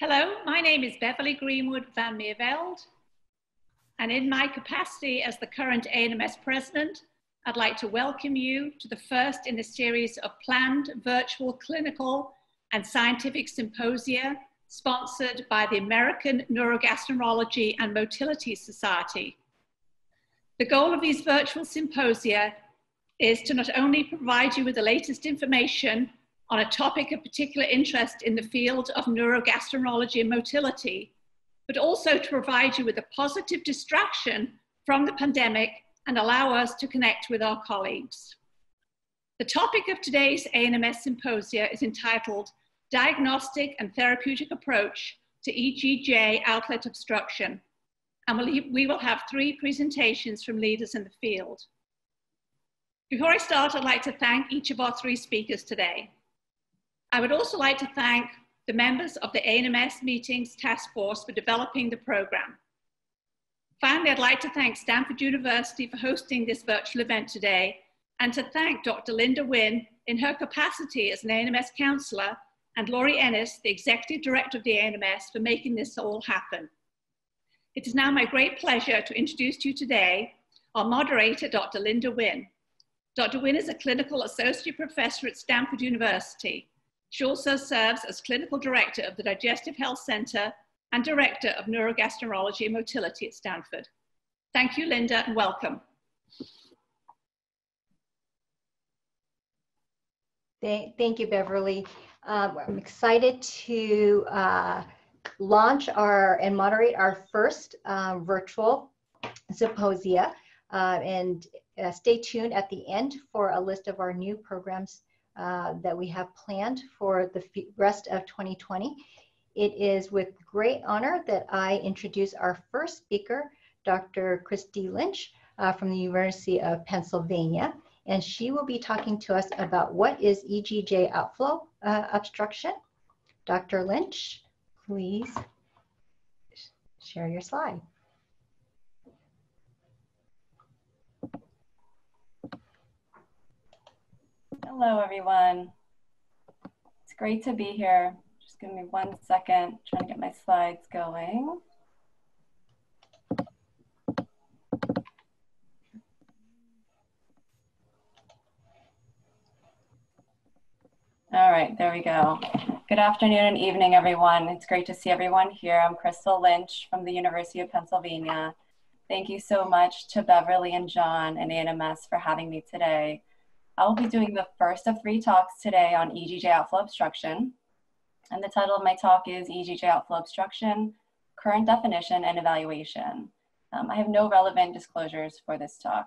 Hello, my name is Beverly Greenwood Van Meerveld, and in my capacity as the current ANMS president, I'd like to welcome you to the first in the series of planned virtual clinical and scientific symposia sponsored by the American Neurogastroenterology and Motility Society. The goal of these virtual symposia is to not only provide you with the latest information on a topic of particular interest in the field of neurogastroenterology and motility, but also to provide you with a positive distraction from the pandemic and allow us to connect with our colleagues. The topic of today's ANMS symposia is entitled Diagnostic and Therapeutic Approach to EGJ Outlet Obstruction, and we will have three presentations from leaders in the field. Before I start, I'd like to thank each of our three speakers today. I would also like to thank the members of the ANMS Meetings Task Force for developing the program. Finally, I'd like to thank Stanford University for hosting this virtual event today, and to thank Dr. Linda Nguyen in her capacity as an ANMS counselor, and Laurie Ennis, the Executive Director of the ANMS, for making this all happen. It is now my great pleasure to introduce to you today our moderator, Dr. Linda Nguyen. Dr. Nguyen is a clinical associate professor at Stanford University. She also serves as clinical director of the Digestive Health Center and director of Neurogastroenterology and Motility at Stanford. Thank you, Linda, and welcome. Thank you, Beverly. I'm excited to launch and moderate our first virtual symposia. And stay tuned at the end for a list of our new programs that we have planned for the rest of 2020. It is with great honor that I introduce our first speaker, Dr. Kristle Lynch from the University of Pennsylvania, and she will be talking to us about what is EGJ outflow obstruction. Dr. Lynch, please share your slide. Hello, everyone. It's great to be here. Just give me 1 second, trying to get my slides going. All right, there we go. Good afternoon and evening, everyone. It's great to see everyone here. I'm Kristle Lynch from the University of Pennsylvania. Thank you so much to Beverly and John and ANMS for having me today. I will be doing the first of three talks today on EGJ outflow obstruction. And the title of my talk is EGJ outflow obstruction, current definition and evaluation. I have no relevant disclosures for this talk.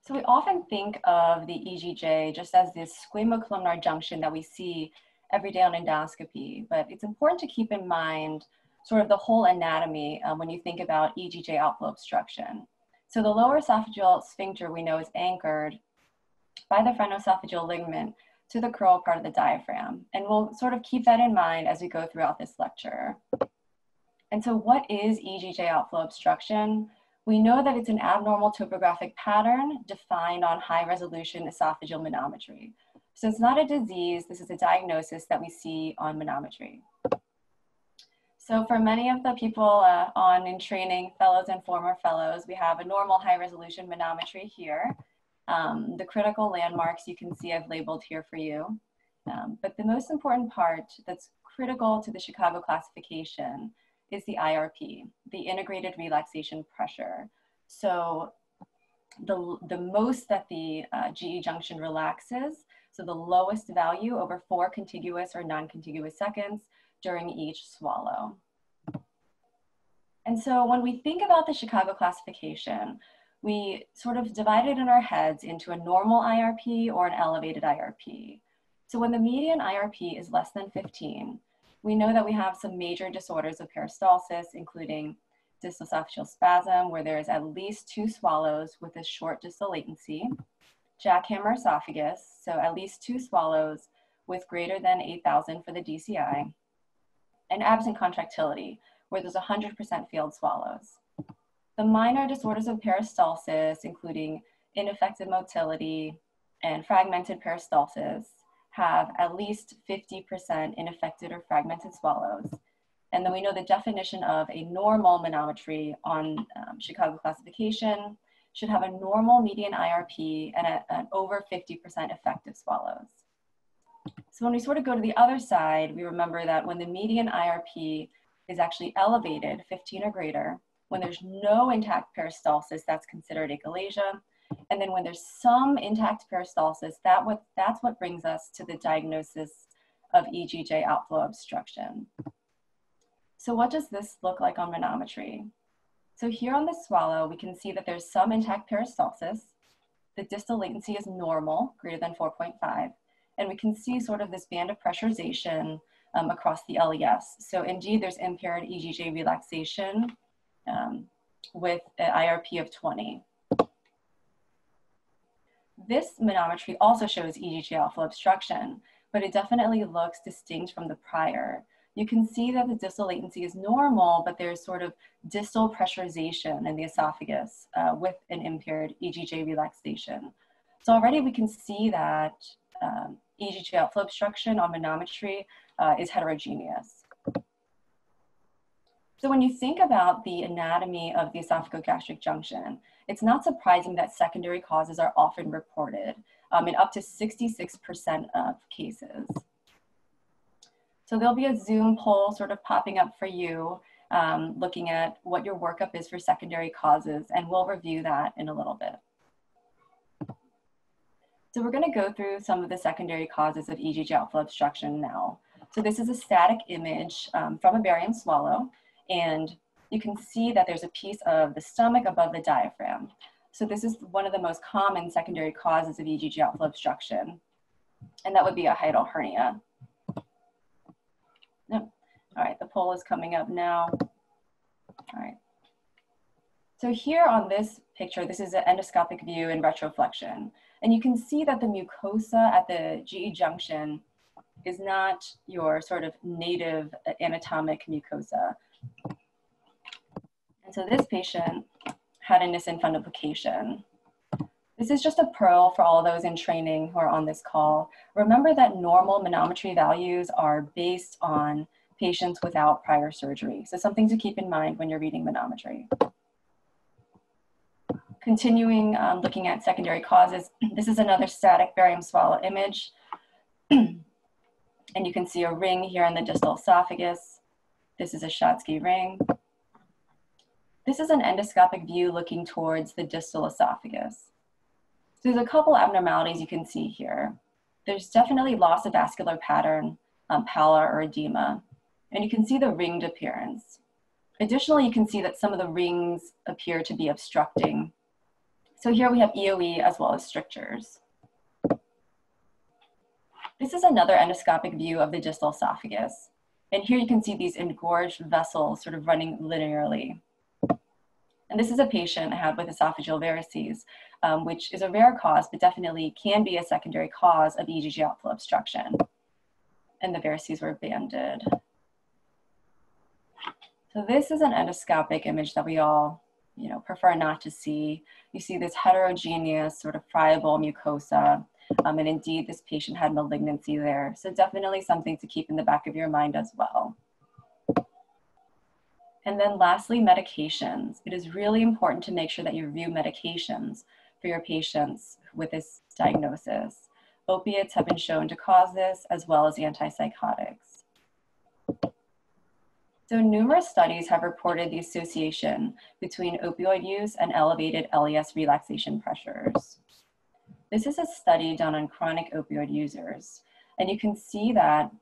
So we often think of the EGJ just as this squamocylindar junction that we see every day on endoscopy, but it's important to keep in mind sort of the whole anatomy when you think about EGJ outflow obstruction. So the lower esophageal sphincter we know is anchored by the frenoesophageal ligament to the crural part of the diaphragm. And we'll sort of keep that in mind as we go throughout this lecture. And so what is EGJ outflow obstruction? We know that it's an abnormal topographic pattern defined on high resolution esophageal manometry. So it's not a disease, this is a diagnosis that we see on manometry. So for many of the people on in training, fellows and former fellows, we have a normal high resolution manometry here. The critical landmarks you can see I've labeled here for you. But the most important part that's critical to the Chicago classification is the IRP, the integrated relaxation pressure. So the most that the GE junction relaxes, so the lowest value over 4 contiguous or non-contiguous seconds during each swallow. And so when we think about the Chicago classification, we sort of divide it in our heads into a normal IRP or an elevated IRP. So when the median IRP is less than 15, we know that we have some major disorders of peristalsis, including distal esophageal spasm, where there is at least 2 swallows with a short distal latency, jackhammer esophagus, so at least 2 swallows with greater than 8,000 for the DCI, and absent contractility, where there's 100% failed swallows. The minor disorders of peristalsis, including ineffective motility and fragmented peristalsis, have at least 50% ineffected or fragmented swallows. And then we know the definition of a normal manometry on Chicago classification should have a normal median IRP and an over 50% effective swallows. So when we sort of go to the other side, we remember that when the median IRP is actually elevated 15 or greater, when there's no intact peristalsis, that's considered achalasia. And then when there's some intact peristalsis, that's what brings us to the diagnosis of EGJ outflow obstruction. So what does this look like on manometry? So here on the swallow, we can see that there's some intact peristalsis. The distal latency is normal, greater than 4.5. And we can see sort of this band of pressurization across the LES. So indeed, there's impaired EGJ relaxation with an IRP of 20. This manometry also shows EGJ outflow obstruction, but it definitely looks distinct from the prior. You can see that the distal latency is normal, but there's sort of distal pressurization in the esophagus with an impaired EGJ relaxation. So already we can see that EGJ outflow obstruction on manometry is heterogeneous. So when you think about the anatomy of the esophagogastric junction, it's not surprising that secondary causes are often reported in up to 66% of cases. So there'll be a Zoom poll sort of popping up for you, looking at what your workup is for secondary causes, and we'll review that in a little bit. So we're gonna go through some of the secondary causes of EGJ outflow obstruction now. So this is a static image from a barium swallow, and you can see that there's a piece of the stomach above the diaphragm. So this is one of the most common secondary causes of EGJ outflow obstruction, and that would be a hiatal hernia. All right, the poll is coming up now. All right. So here on this picture, this is an endoscopic view in retroflexion. And you can see that the mucosa at the GE junction is not your sort of native anatomic mucosa. And so this patient had a Nissen fundoplication. This is just a pearl for all those in training who are on this call. Remember that normal manometry values are based on patients without prior surgery. So something to keep in mind when you're reading manometry. Continuing looking at secondary causes, this is another static barium swallow image. And you can see a ring here in the distal esophagus. This is a Schatzki ring. This is an endoscopic view looking towards the distal esophagus. So there's a couple abnormalities you can see here. There's definitely loss of vascular pattern, pallor or edema, and you can see the ringed appearance. Additionally, you can see that some of the rings appear to be obstructing. So here we have EoE as well as strictures. This is another endoscopic view of the distal esophagus. And here you can see these engorged vessels sort of running linearly. And this is a patient I had with esophageal varices, which is a rare cause, but definitely can be a secondary cause of EGJ outflow obstruction. And the varices were banded. So this is an endoscopic image that we all, prefer not to see. You see this heterogeneous sort of friable mucosa, and indeed this patient had malignancy there. So definitely something to keep in the back of your mind as well. And then lastly, medications. It is really important to make sure that you review medications for your patients with this diagnosis. Opiates have been shown to cause this, as well as antipsychotics. So numerous studies have reported the association between opioid use and elevated LES relaxation pressures. This is a study done on chronic opioid users. And you can see that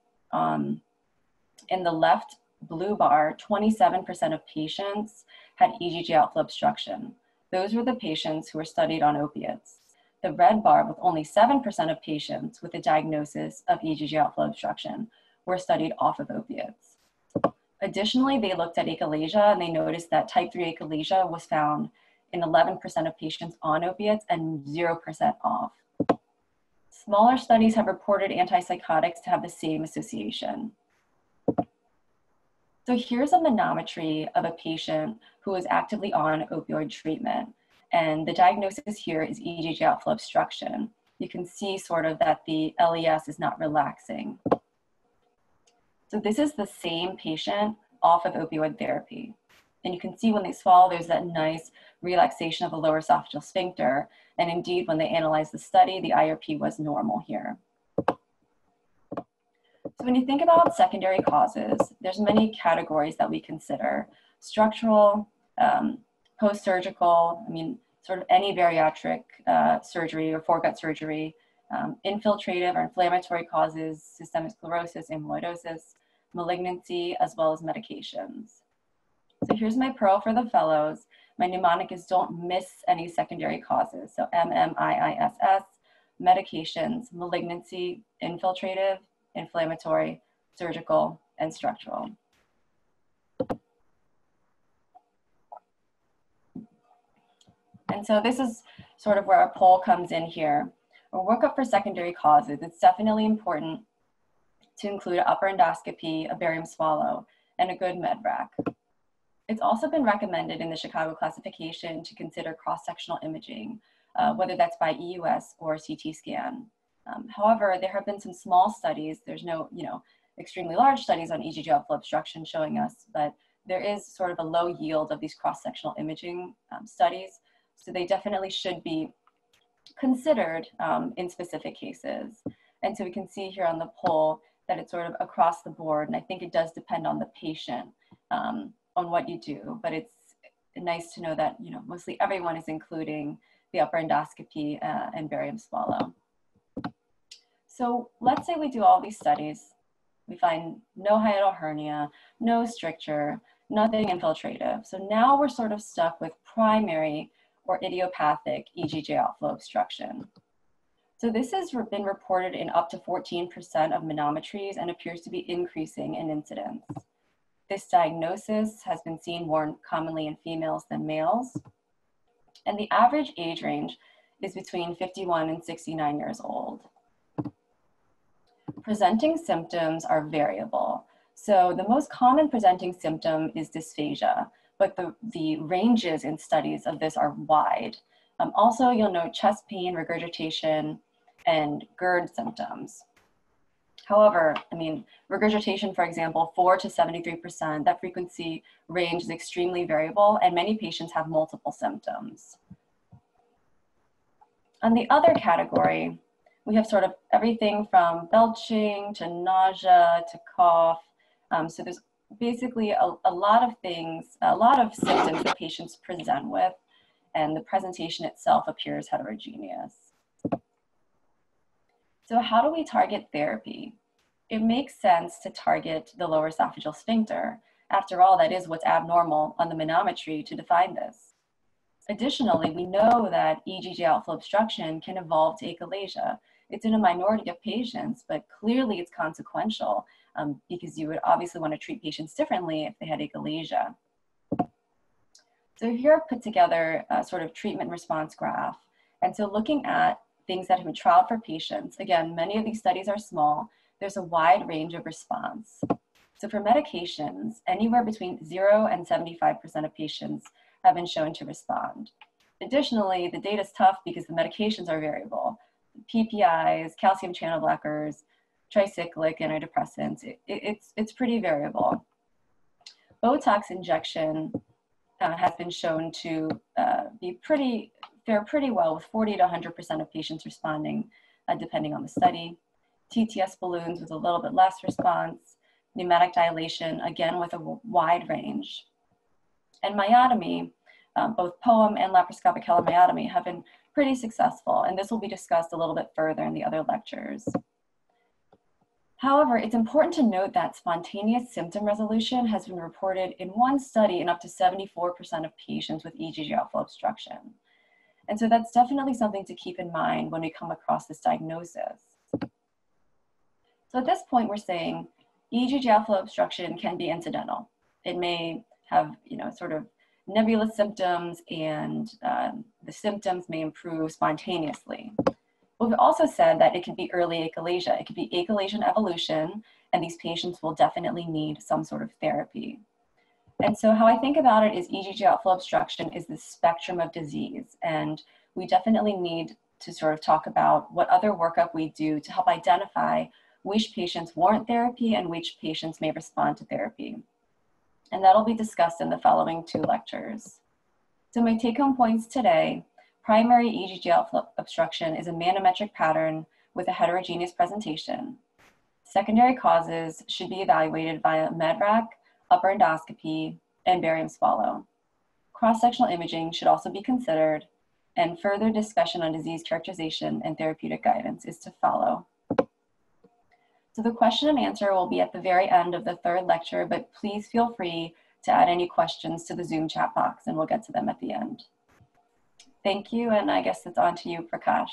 in the left blue bar, 27% of patients had EGJ outflow obstruction. Those were the patients who were studied on opiates. The red bar, with only 7% of patients with a diagnosis of EGJ outflow obstruction, were studied off of opiates. Additionally, they looked at achalasia and they noticed that type 3 achalasia was found in 11% of patients on opiates and 0% off. Smaller studies have reported antipsychotics to have the same association. So here's a manometry of a patient who is actively on opioid treatment. And the diagnosis here is EGJ outflow obstruction. you can see sort of that the LES is not relaxing. So this is the same patient off of opioid therapy. And you can see when they swallow, there's that nice relaxation of the lower esophageal sphincter. And indeed, when they analyzed the study, the IRP was normal here. So when you think about secondary causes, there's many categories that we consider. Structural, post-surgical, I mean, sort of any bariatric surgery or foregut surgery, infiltrative or inflammatory causes, systemic sclerosis, amyloidosis, malignancy, as well as medications. So here's my pearl for the fellows. My mnemonic is don't miss any secondary causes. So MMIISS, medications, malignancy, infiltrative, inflammatory, surgical, and structural. And so this is sort of where our poll comes in here. Our workup for secondary causes, it's definitely important to include an upper endoscopy, a barium swallow, and a good med rack. It's also been recommended in the Chicago classification to consider cross-sectional imaging, whether that's by EUS or CT scan. However, there have been some small studies. There's no, extremely large studies on EGJ obstruction showing us, but there is sort of a low yield of these cross-sectional imaging studies. So they definitely should be considered in specific cases. And so we can see here on the poll that it's sort of across the board. And I think it does depend on the patient on what you do, but it's nice to know that, mostly everyone is including the upper endoscopy and barium swallow. So let's say we do all these studies. We find no hiatal hernia, no stricture, nothing infiltrative. So now we're sort of stuck with primary or idiopathic EGJ outflow obstruction. So this has been reported in up to 14% of manometries and appears to be increasing in incidence. This diagnosis has been seen more commonly in females than males. And the average age range is between 51 and 69 years old. Presenting symptoms are variable. So the most common presenting symptom is dysphagia, but the ranges in studies of this are wide. Also, you'll note chest pain, regurgitation, and GERD symptoms. However, regurgitation, for example, 4 to 73%, that frequency range is extremely variable, and many patients have multiple symptoms. On the other category, we have sort of everything from belching to nausea to cough. So there's basically a lot of things, a lot of symptoms that patients present with, and the presentation itself appears heterogeneous. So how do we target therapy? It makes sense to target the lower esophageal sphincter. After all, that is what's abnormal on the manometry to define this. Additionally, we know that EGJ outflow obstruction can evolve to achalasia. It's in a minority of patients, but clearly it's consequential because you would obviously want to treat patients differently if they had achalasia. So here I've put together a sort of treatment response graph. And so looking at things that have been trialed for patients. Again, many of these studies are small. There's a wide range of response. So for medications, anywhere between 0% and 75% of patients have been shown to respond. Additionally, the data is tough because the medications are variable. PPIs, calcium channel blockers, tricyclic antidepressants, it's pretty variable. Botox injection has been shown to be pretty fare pretty well with 40 to 100% of patients responding, depending on the study. TTS balloons with a little bit less response. Pneumatic dilation, again, with a wide range. And myotomy, both POEM and laparoscopic Heller myotomy have been pretty successful, and this will be discussed a little bit further in the other lectures. However, it's important to note that spontaneous symptom resolution has been reported in one study in up to 74% of patients with EGJ outflow obstruction. And so that's definitely something to keep in mind when we come across this diagnosis. So at this point, we're saying EGJ outflow obstruction can be incidental. It may have, sort of nebulous symptoms, and the symptoms may improve spontaneously. We've also said that it could be early achalasia. It could be achalasian evolution, and these patients will definitely need some sort of therapy. And so how I think about it is EGJ outflow obstruction is the spectrum of disease, and we definitely need to sort of talk about what other workup we do to help identify which patients warrant therapy and which patients may respond to therapy. And that'll be discussed in the following two lectures. So my take-home points today: primary EGJ obstruction is a manometric pattern with a heterogeneous presentation. Secondary causes should be evaluated via MedRAC, upper endoscopy, and barium swallow. Cross-sectional imaging should also be considered, and further discussion on disease characterization and therapeutic guidance is to follow. So the question and answer will be at the very end of the third lecture, but please feel free to add any questions to the Zoom chat box and we'll get to them at the end. Thank you, and I guess it's on to you, Prakash.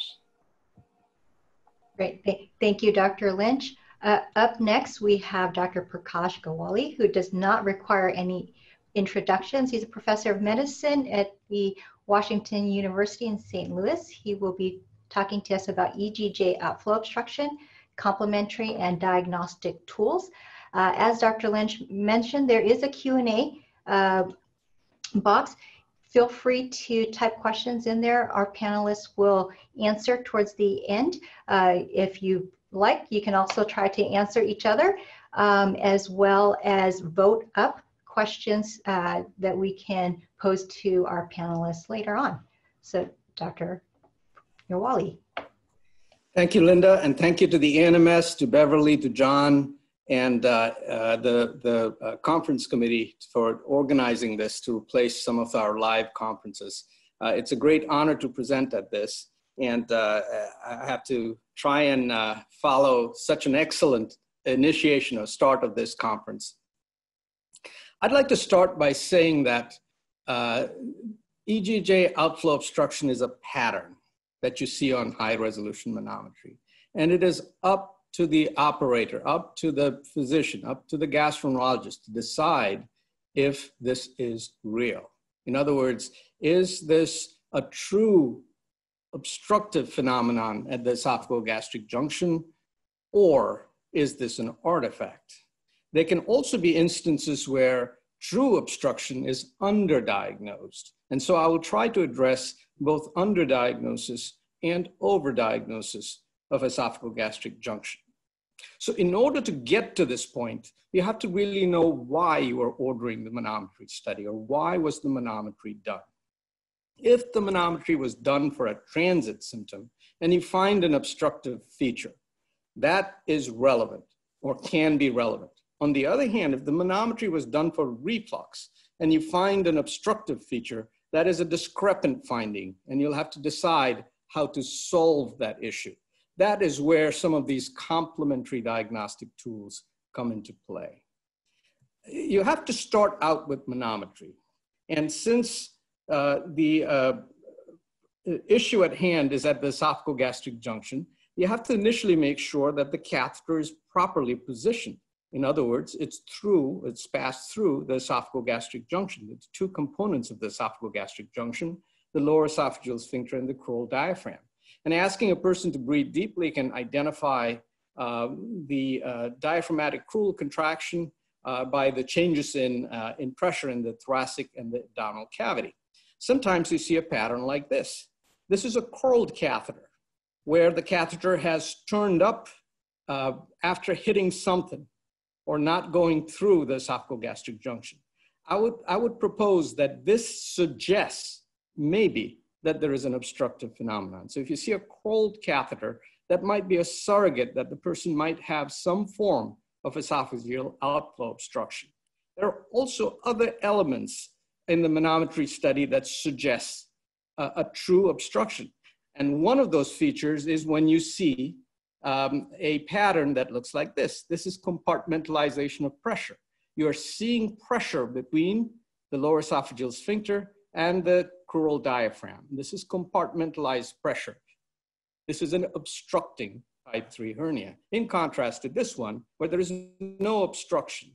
Great, thank you, Dr. Lynch. Up next, we have Dr. Prakash Gyawali, who does not require any introductions. He's a professor of medicine at the Washington University in St. Louis. He will be talking to us about EGJ outflow obstruction, complementary and diagnostic tools. As Dr. Lynch mentioned, there is a Q&A box. Feel free to type questions in there. Our panelists will answer towards the end. If you like, you can also try to answer each other, as well as vote up questions that we can pose to our panelists later on. So Dr. Gyawali. Thank you, Linda, and thank you to the ANMS, to Beverly, to John, and the conference committee for organizing this to replace some of our live conferences. It's a great honor to present at this, and I have to try and follow such an excellent initiation or start of this conference. I'd like to start by saying that EGJ outflow obstruction is a pattern that you see on high resolution manometry. And it is up to the operator, up to the physician, up to the gastroenterologist to decide if this is real. In other words, is this a true obstructive phenomenon at the esophagogastric junction, or is this an artifact? There can also be instances where true obstruction is underdiagnosed. And so I will try to address both underdiagnosis and overdiagnosis of esophagogastric junction. So in order to get to this point, you have to really know why you are ordering the manometry study, or why was the manometry done. If the manometry was done for a transit symptom and you find an obstructive feature, that is relevant or can be relevant. On the other hand, if the manometry was done for reflux and you find an obstructive feature, that is a discrepant finding, and you'll have to decide how to solve that issue. That is where some of these complementary diagnostic tools come into play. You have to start out with manometry. And since the issue at hand is at the esophagogastric junction, you have to initially make sure that the catheter is properly positioned. In other words, it's passed through the esophagogastric junction. It's two components of the esophagogastric junction, the lower esophageal sphincter and the crural diaphragm. And asking a person to breathe deeply can identify the diaphragmatic crural contraction by the changes in pressure in the thoracic and the abdominal cavity. Sometimes you see a pattern like this. This is a curled catheter where the catheter has turned up after hitting something, or not going through the esophagogastric junction. I would propose that this suggests maybe that there is an obstructive phenomenon. So if you see a curled catheter, that might be a surrogate that the person might have some form of esophageal outflow obstruction. There are also other elements in the manometry study that suggests a true obstruction. And one of those features is when you see a pattern that looks like this. This is compartmentalization of pressure. You're seeing pressure between the lower esophageal sphincter and the crural diaphragm. This is compartmentalized pressure. This is an obstructing type 3 hernia, in contrast to this one, where there is no obstruction.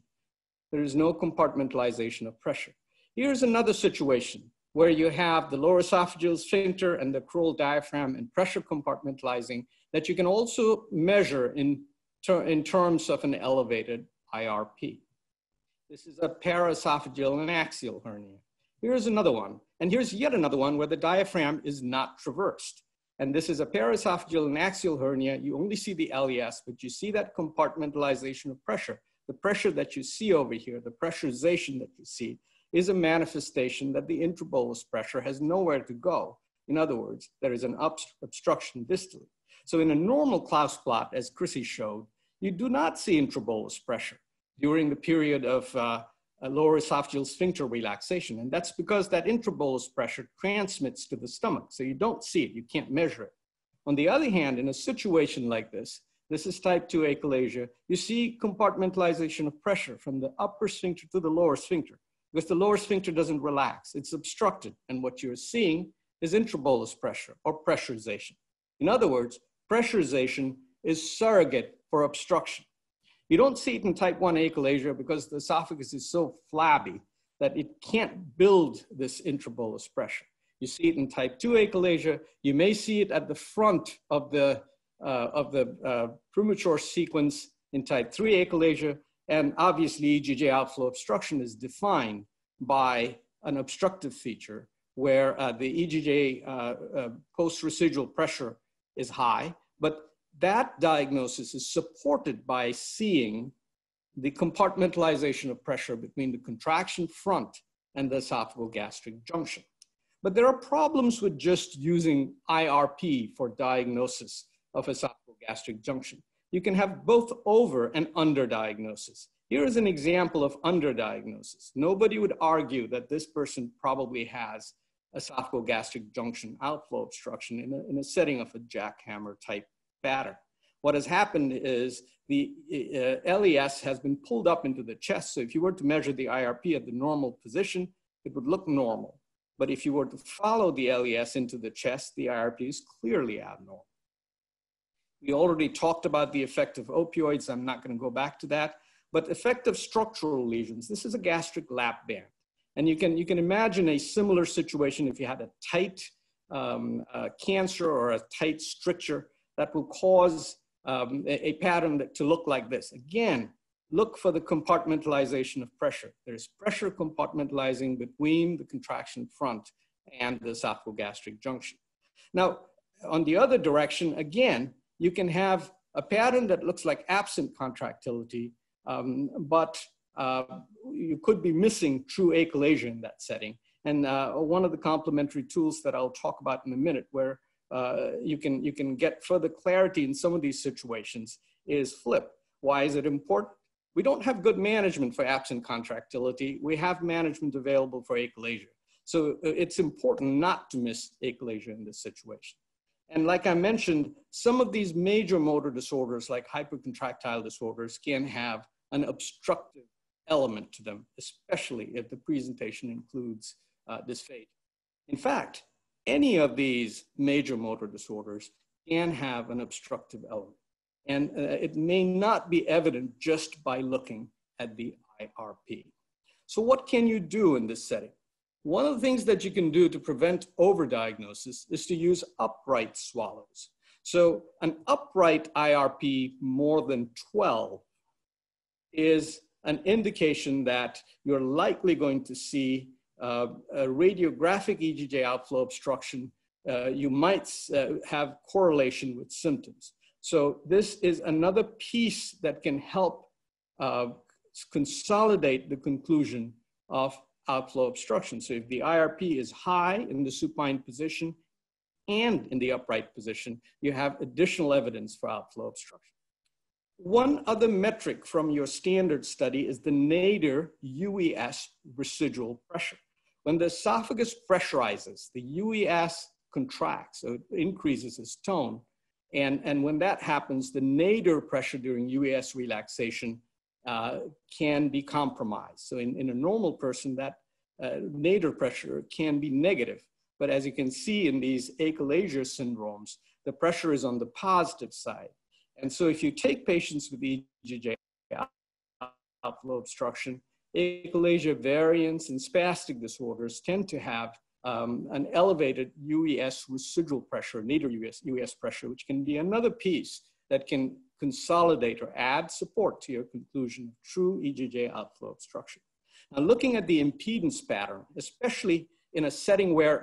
There is no compartmentalization of pressure. Here's another situation where you have the lower esophageal sphincter and the crural diaphragm and pressure compartmentalizing that you can also measure in terms of an elevated IRP. This is a paraesophageal and axial hernia. Here's another one, and here's yet another one where the diaphragm is not traversed. And this is a paraesophageal and axial hernia. You only see the LES, but you see that compartmentalization of pressure. The pressure that you see over here, the pressurization that you see, is a manifestation that the intrabolus pressure has nowhere to go. In other words, there is an obstruction distally. So in a normal Claus plot, as Chrissy showed, you do not see intrabolus pressure during the period of a lower esophageal sphincter relaxation. And that's because that intrabolus pressure transmits to the stomach. So you don't see it, you can't measure it. On the other hand, in a situation like this, this is type 2 achalasia, you see compartmentalization of pressure from the upper sphincter to the lower sphincter, because the lower sphincter doesn't relax, it's obstructed. And what you're seeing is intrabolus pressure or pressurization. In other words, pressurization is surrogate for obstruction. You don't see it in type 1 achalasia because the esophagus is so flabby that it can't build this intrabolus pressure. You see it in type 2 achalasia. You may see it at the front of the premature sequence in type 3 achalasia. And obviously, EGJ outflow obstruction is defined by an obstructive feature where the EGJ post-residual pressure is high, but that diagnosis is supported by seeing the compartmentalization of pressure between the contraction front and the esophagogastric junction. But there are problems with just using IRP for diagnosis of esophagogastric junction. You can have both over and under diagnosis. Here is an example of underdiagnosis. Nobody would argue that this person probably has esophagogastric junction outflow obstruction in a setting of a jackhammer type pattern. What has happened is the LES has been pulled up into the chest. So if you were to measure the IRP at the normal position, it would look normal. But if you were to follow the LES into the chest, the IRP is clearly abnormal. We already talked about the effect of opioids. I'm not going to go back to that. But effect of structural lesions. This is a gastric lap band. And you can imagine a similar situation if you had a tight cancer or a tight stricture that will cause a pattern to look like this. Again, look for the compartmentalization of pressure. There's pressure compartmentalizing between the contraction front and the esophagogastric junction. Now, on the other direction, again, you can have a pattern that looks like absent contractility, but you could be missing true achalasia in that setting. And one of the complementary tools that I'll talk about in a minute where you can get further clarity in some of these situations is FLIP. Why is it important? We don't have good management for absent contractility. We have management available for achalasia. So it's important not to miss achalasia in this situation. And like I mentioned, some of these major motor disorders like hypercontractile disorders can have an obstructive element to them, especially if the presentation includes dysphagia. In fact, any of these major motor disorders can have an obstructive element. And it may not be evident just by looking at the IRP. So what can you do in this setting? One of the things that you can do to prevent overdiagnosis is to use upright swallows. So an upright IRP more than 12 is an indication that you're likely going to see a radiographic EGJ outflow obstruction. You might have correlation with symptoms. So this is another piece that can help consolidate the conclusion of outflow obstruction. So if the IRP is high in the supine position and in the upright position, you have additional evidence for outflow obstruction. One other metric from your standard study is the nadir UES residual pressure. When the esophagus pressurizes, the UES contracts, so it increases its tone. And when that happens, the nadir pressure during UES relaxation can be compromised. So in a normal person, that nadir pressure can be negative. But as you can see in these achalasia syndromes, the pressure is on the positive side. And so if you take patients with EGJ outflow obstruction, achalasia variants and spastic disorders tend to have an elevated UES residual pressure, nadir UES pressure, which can be another piece that can consolidate or add support to your conclusion of true EGJ outflow obstruction. Now, looking at the impedance pattern, especially in a setting where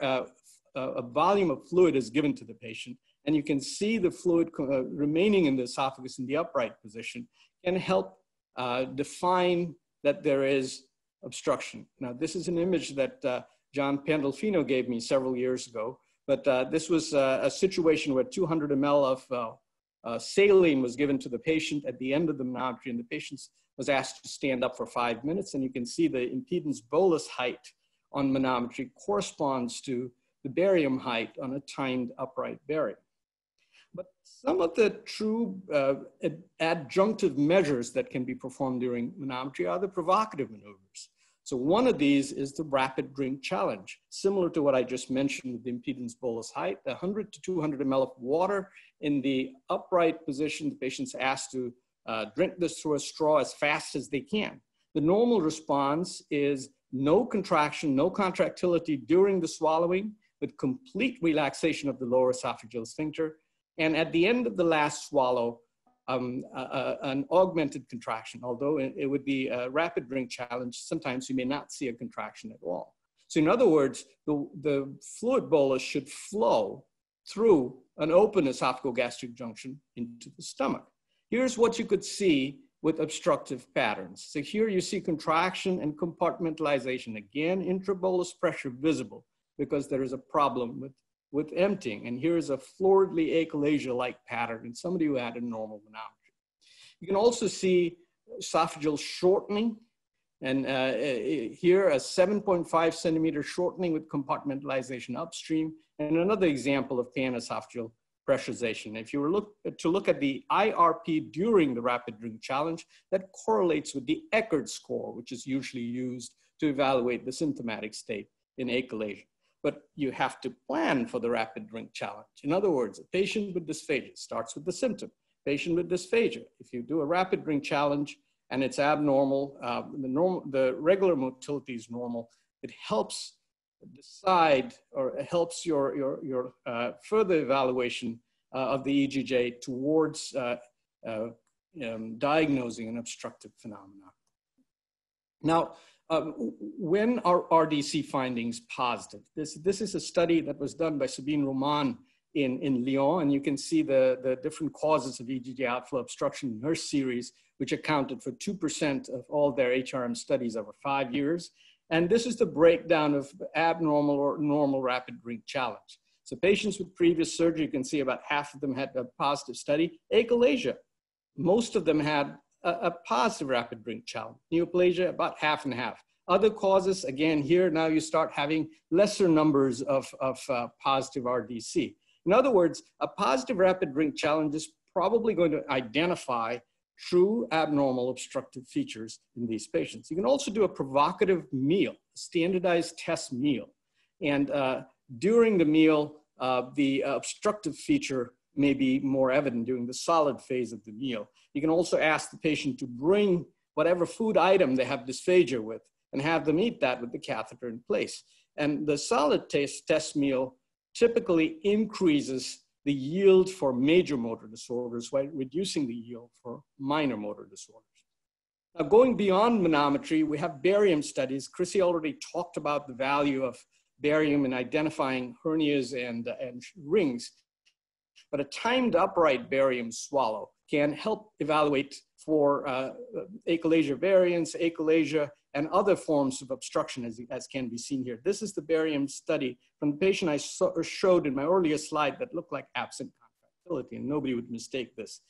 a volume of fluid is given to the patient, and you can see the fluid remaining in the esophagus in the upright position, can help define that there is obstruction. Now, this is an image that John Pandolfino gave me several years ago, but this was a situation where 200 ml of saline was given to the patient at the end of the myotomy, and the patient was asked to stand up for 5 minutes, and you can see the impedance bolus height on manometry corresponds to the barium height on a timed upright barium. But some of the true adjunctive measures that can be performed during manometry are the provocative maneuvers. So one of these is the rapid drink challenge, similar to what I just mentioned with the impedance bolus height. 100 to 200 ml of water in the upright position, the patient's asked to drink this through a straw as fast as they can. The normal response is no contraction, no contractility during the swallowing, with complete relaxation of the lower esophageal sphincter. And at the end of the last swallow, an augmented contraction, although it would be a rapid drink challenge, sometimes you may not see a contraction at all. So in other words, the fluid bolus should flow through an open esophagogastric junction into the stomach. Here's what you could see with obstructive patterns. So here you see contraction and compartmentalization. Again, intrabolus pressure visible because there is a problem with emptying. And here is a floridly achalasia-like pattern in somebody who had a normal manometry. You can also see esophageal shortening. And here a 7.5 centimeter shortening with compartmentalization upstream. And another example of pan-esophageal pressurization. If you were to look at the IRP during the rapid drink challenge, that correlates with the Eckardt score, which is usually used to evaluate the symptomatic state in achalasia. But you have to plan for the rapid drink challenge. In other words, a patient with dysphagia starts with the symptom. Patient with dysphagia, if you do a rapid drink challenge and it's abnormal, the regular motility is normal, it helps decide or helps your further evaluation of the EGJ towards diagnosing an obstructive phenomenon. Now, when are RDC findings positive? This is a study that was done by Sabine Roman in Lyon, and you can see the different causes of EGJ outflow obstruction in her series, which accounted for 2% of all their HRM studies over 5 years. And this is the breakdown of abnormal or normal rapid drink challenge. So patients with previous surgery, you can see about half of them had a positive study. Achalasia, most of them had a positive rapid drink challenge. Neoplasia, about half and half. Other causes, again, here now you start having lesser numbers of positive RDC. In other words, a positive rapid drink challenge is probably going to identify true abnormal obstructive features in these patients. You can also do a provocative meal, a standardized test meal. And during the meal, the obstructive feature may be more evident during the solid phase of the meal. You can also ask the patient to bring whatever food item they have dysphagia with and have them eat that with the catheter in place. And the solid test meal typically increases the yield for major motor disorders while reducing the yield for minor motor disorders. Now, going beyond manometry, we have barium studies. Kristle already talked about the value of barium in identifying hernias and rings, but a timed upright barium swallow can help evaluate for achalasia variance, achalasia, and other forms of obstruction as can be seen here. This is the barium study from the patient I showed in my earlier slide that looked like absent contractility, and nobody would mistake this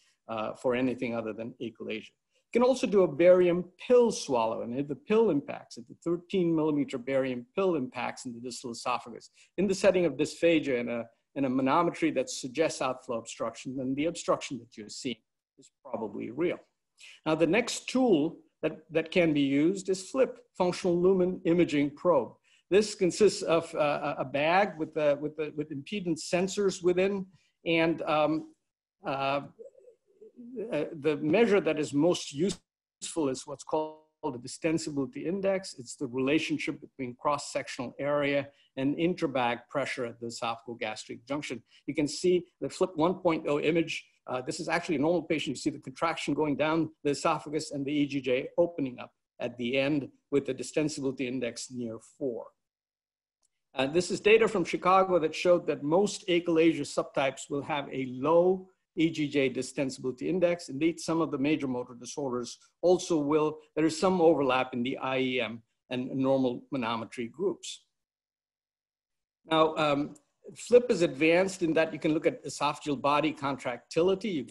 for anything other than achalasia. You can also do a barium pill swallow, and the pill impacts, the 13 millimeter barium pill impacts in the distal esophagus. In the setting of dysphagia and a manometry that suggests outflow obstruction, then the obstruction that you're seeing is probably real. Now, the next tool that can be used is FLIP, functional lumen imaging probe. This consists of a bag with impedance sensors within, and the measure that is most useful is what's called the distensibility index. It's the relationship between cross-sectional area and intrabag pressure at the esophagogastric junction. You can see the FLIP 1.0 image. This is actually a normal patient. You see the contraction going down the esophagus and the EGJ opening up at the end with the distensibility index near 4. And this is data from Chicago that showed that most achalasia subtypes will have a low EGJ distensibility index. Indeed, some of the major motor disorders also will. There is some overlap in the IEM and normal manometry groups. Now, FLIP is advanced in that you can look at esophageal body contractility. You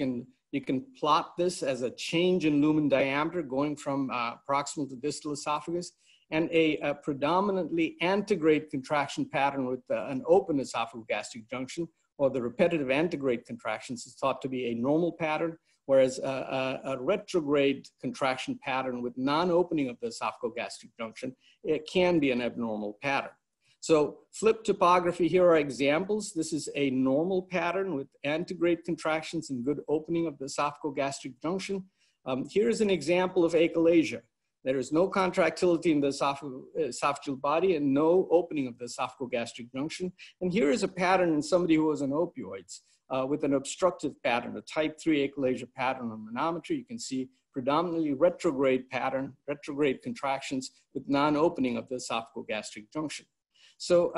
can plot this as a change in lumen diameter going from proximal to distal esophagus, and a predominantly antegrade contraction pattern with an open esophagogastric junction, or the repetitive antegrade contractions is thought to be a normal pattern, whereas a retrograde contraction pattern with non-opening of the esophagogastric junction, it can be an abnormal pattern. So FLIP topography, here are examples. This is a normal pattern with antegrade contractions and good opening of the esophagogastric junction. Here's an example of achalasia. There is no contractility in the esophageal body and no opening of the esophagogastric junction. And here is a pattern in somebody who was on opioids with an obstructive pattern, a type 3 achalasia pattern on manometry. You can see predominantly retrograde pattern, retrograde contractions with non-opening of the esophagogastric junction. So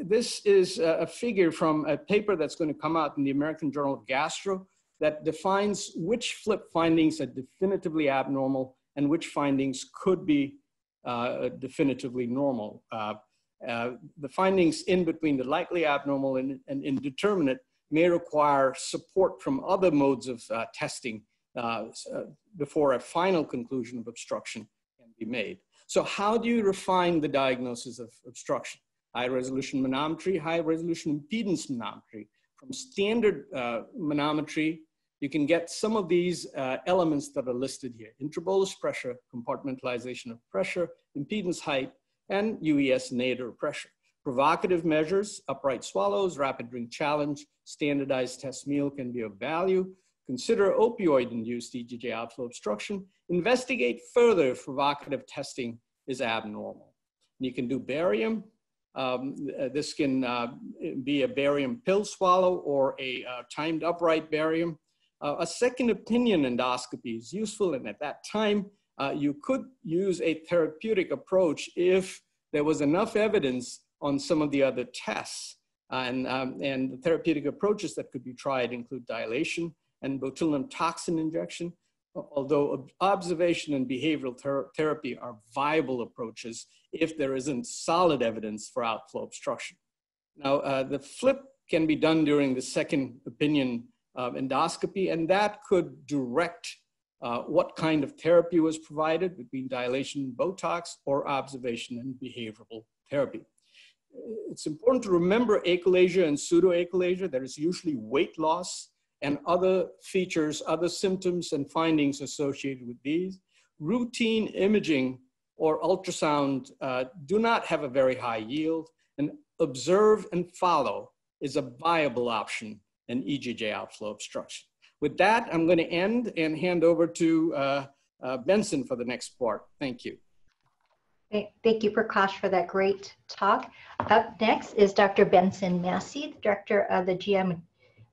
this is a figure from a paper that's going to come out in the American Journal of Gastro that defines which FLIP findings are definitively abnormal and which findings could be definitively normal. The findings in between the likely abnormal and indeterminate may require support from other modes of testing before a final conclusion of obstruction can be made. So how do you refine the diagnosis of obstruction? High-resolution manometry, high-resolution impedance manometry. From standard manometry, you can get some of these elements that are listed here: intrabolus pressure, compartmentalization of pressure, impedance height, and UES nadir pressure. Provocative measures, upright swallows, rapid drink challenge, standardized test meal can be of value. Consider opioid-induced EGJ outflow obstruction. Investigate further if provocative testing is abnormal. And you can do barium. This can be a barium pill swallow or a timed upright barium. A second opinion endoscopy is useful, and at that time, you could use a therapeutic approach if there was enough evidence on some of the other tests. And the therapeutic approaches that could be tried include dilation and botulinum toxin injection, although observation and behavioral therapy are viable approaches if there isn't solid evidence for outflow obstruction. Now, the FLIP can be done during the second opinion endoscopy, and that could direct what kind of therapy was provided between dilation and Botox or observation and behavioral therapy. It's important to remember achalasia and pseudoachalasia. There is usually weight loss and other features, other symptoms and findings associated with these. Routine imaging or ultrasound do not have a very high yield, and observe and follow is a viable option and EGJ outflow obstruction. With that, I'm going to end and hand over to Benson for the next part. Thank you. Thank you, Prakash, for that great talk. Up next is Dr. Benson Massey, the director of the GI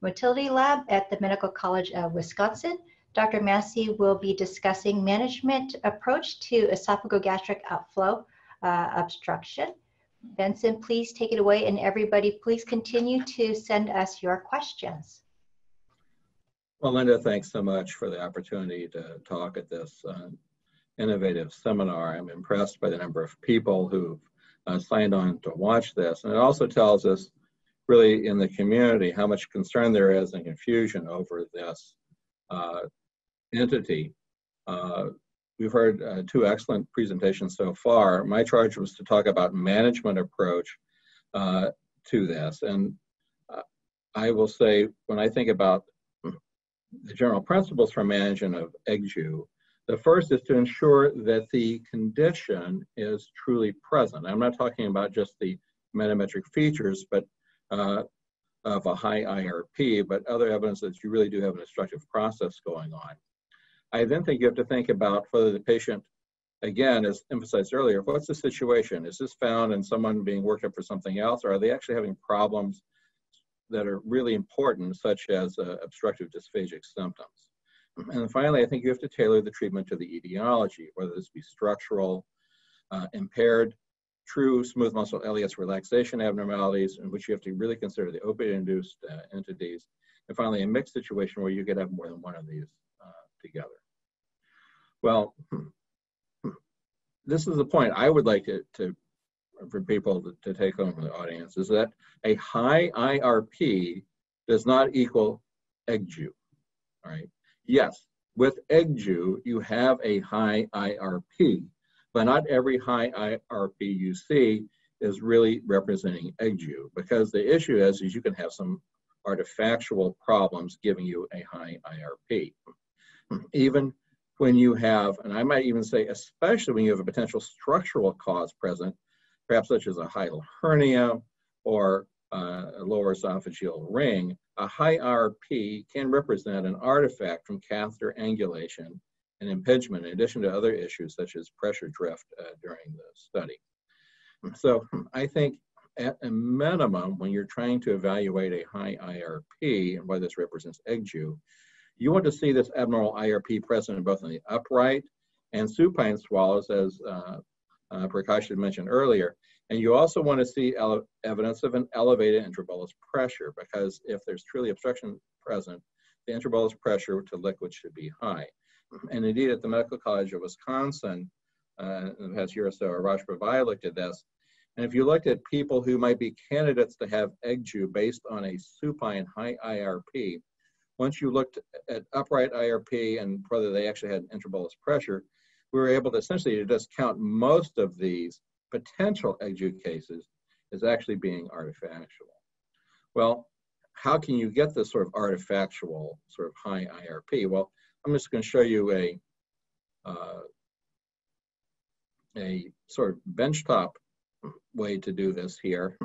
Motility Lab at the Medical College of Wisconsin. Dr. Massey will be discussing management approach to esophagogastric outflow obstruction. Benson, please take it away, and everybody, please continue to send us your questions. Well, Linda, thanks so much for the opportunity to talk at this innovative seminar. I'm impressed by the number of people who've signed on to watch this, and it also tells us really in the community how much concern there is and confusion over this entity. We've heard two excellent presentations so far. My charge was to talk about management approach to this. And I will say, when I think about the general principles for management of EGJOO, the first is to ensure that the condition is truly present. I'm not talking about just the manometric features but of a high IRP, but other evidence that you really do have an obstructive process going on. I then think you have to think about whether the patient, again, as emphasized earlier, what's the situation? Is this found in someone being worked up for something else, or are they actually having problems that are really important, such as obstructive dysphagic symptoms? And finally, I think you have to tailor the treatment to the etiology, whether this be structural, impaired true smooth muscle Elliott's relaxation abnormalities, in which you have to really consider the opiate-induced entities, and finally a mixed situation where you could have more than one of these together. Well, this is the point I would like for people to take home from the audience, is that a high IRP does not equal EGJOO, all right? Yes, with EGJOO, you have a high IRP, but not every high IRP you see is really representing EGJOO, because the issue is you can have some artifactual problems giving you a high IRP. Even when you have, and I might even say, especially when you have a potential structural cause present, perhaps such as a hiatal hernia or a lower esophageal ring, a high IRP can represent an artifact from catheter angulation and impingement, in addition to other issues such as pressure drift during the study. So I think at a minimum, when you're trying to evaluate a high IRP and whether this represents EGJOO, you want to see this abnormal IRP present in both in the upright and supine swallows, as Prakash had mentioned earlier. And you also want to see evidence of an elevated intrabolus pressure, because if there's truly obstruction present, the intrabolus pressure to liquid should be high. And indeed, at the Medical College of Wisconsin, in the past year or so, Arash Babayi looked at this. And if you looked at people who might be candidates to have EGJOO based on a supine high IRP, once you looked at upright IRP and whether they actually had intrabolus pressure, we were able to essentially discount most of these potential EGJOO cases as actually being artifactual. Well, how can you get this sort of artifactual, sort of high IRP? Well, I'm just going to show you a sort of benchtop way to do this here.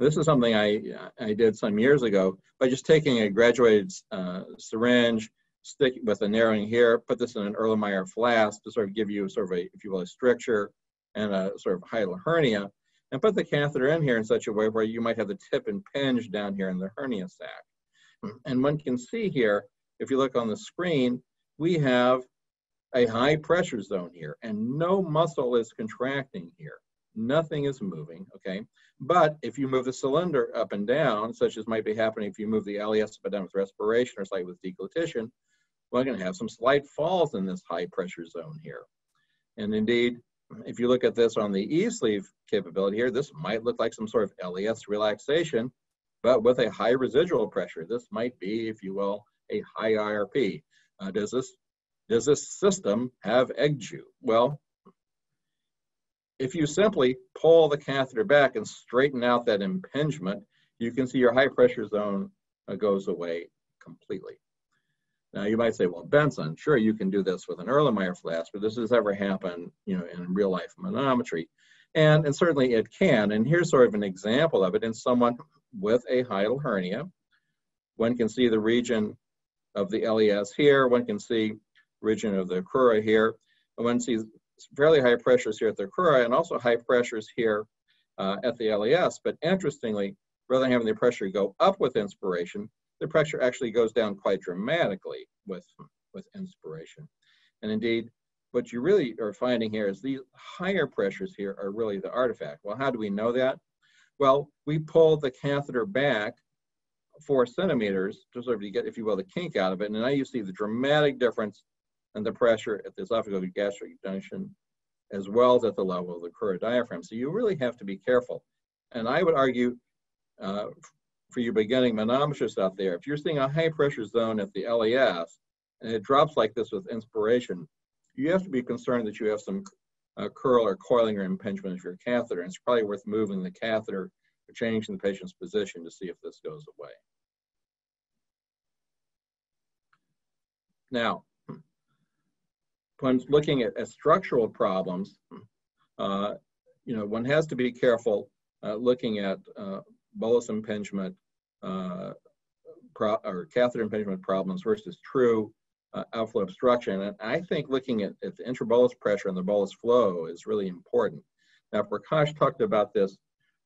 This is something I did some years ago by just taking a graduated syringe, stick with a narrowing here, put this in an Erlenmeyer flask to sort of give you sort of a, if you will, a stricture and a sort of hiatal hernia, and put the catheter in here in such a way where you might have the tip impinged down here in the hernia sac. And one can see here, if you look on the screen, we have a high pressure zone here, and no muscle is contracting here. Nothing is moving, okay? But if you move the cylinder up and down, such as might be happening if you move the LES up and down with respiration or slightly with deglutition, we're gonna have some slight falls in this high pressure zone here. And indeed, if you look at this on the E-sleeve capability here, this might look like some sort of LES relaxation, but with a high residual pressure. This might be, if you will, a high IRP. Does this system have EGJOO? Well, if you simply pull the catheter back and straighten out that impingement, you can see your high pressure zone goes away completely. Now you might say, well, Benson, sure, you can do this with an Erlenmeyer flask, but does this ever happen, you know, in real life manometry? And certainly it can, and here's sort of an example of it in someone with a hiatal hernia. One can see the region of the LES here, one can see region of the crura here, and one sees fairly high pressures here at the crura and also high pressures here at the LES. But interestingly, rather than having the pressure go up with inspiration, the pressure actually goes down quite dramatically with inspiration. And indeed, what you really are finding here is these higher pressures here are really the artifact. Well, how do we know that? Well, we pulled the catheter back 4 centimeters to sort of get, if you will, the kink out of it. And now you see the dramatic difference in the pressure at the esophageal gastric junction, as well as at the level of the crura diaphragm. So you really have to be careful. And I would argue for you beginning manometrists out there, if you're seeing a high pressure zone at the LES and it drops like this with inspiration, you have to be concerned that you have some curl or coiling or impingement of your catheter. And it's probably worth moving the catheter or changing the patient's position to see if this goes away. Now, when looking at structural problems, you know, one has to be careful looking at bolus impingement or catheter impingement problems versus true outflow obstruction. And I think looking at the intrabolus pressure and the bolus flow is really important. Now, Prakash talked about this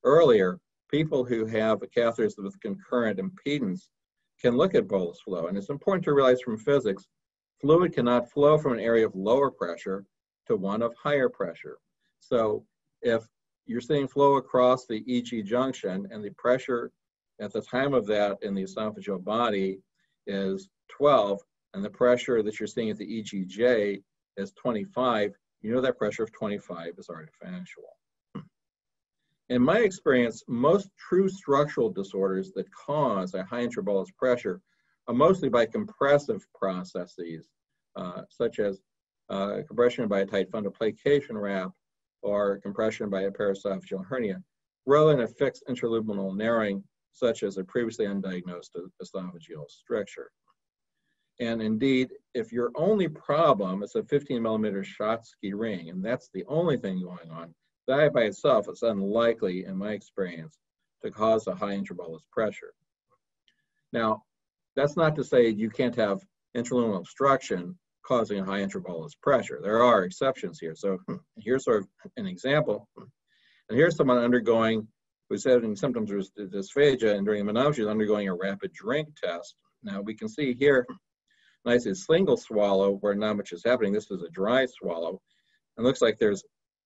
earlier. People who have catheters with concurrent impedance can look at bolus flow. And it's important to realize from physics, fluid cannot flow from an area of lower pressure to one of higher pressure. So if you're seeing flow across the EG junction, and the pressure at the time of that in the esophageal body is 12, and the pressure that you're seeing at the EGJ is 25, you know that pressure of 25 is artifactual. In my experience, most true structural disorders that cause a high intrabullous pressure are mostly by compressive processes, such as compression by a tight fundoplication wrap or compression by a parasophageal hernia, rather than a fixed interluminal narrowing, such as a previously undiagnosed esophageal stricture. And indeed, if your only problem is a 15mm Schatzki ring, and that's the only thing going on, that by itself is unlikely, in my experience, to cause a high intrabullous pressure. Now, that's not to say you can't have intraluminal obstruction causing a high intrabullous pressure. There are exceptions here. So here's sort of an example. And here's someone undergoing, who's having symptoms of dysphagia, and during the menopause, undergoing a rapid drink test. Now, we can see here, nicely a single swallow where not much is happening. This is a dry swallow. And looks like there's,